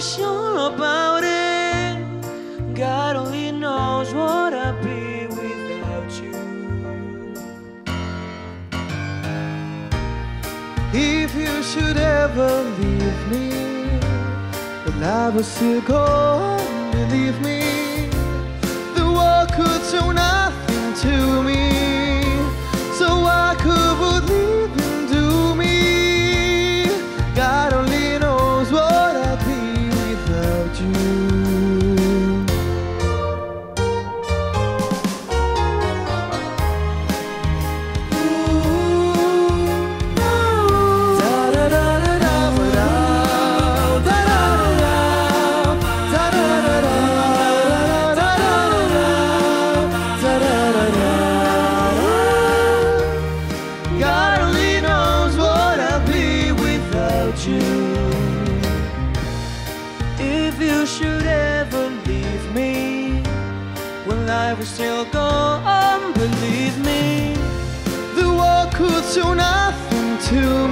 so sure about it. God only knows what I'd be without you. If you should ever leave me, then I will still go on and leave me. The world could do nothing to me, so I could believe and do me. God only knows what I'd be without you. Ooh. Da da da da da da da da da da. God only knows what I'd be without you. If you should ever leave me, well, I will still go on, believe me. The world could do nothing to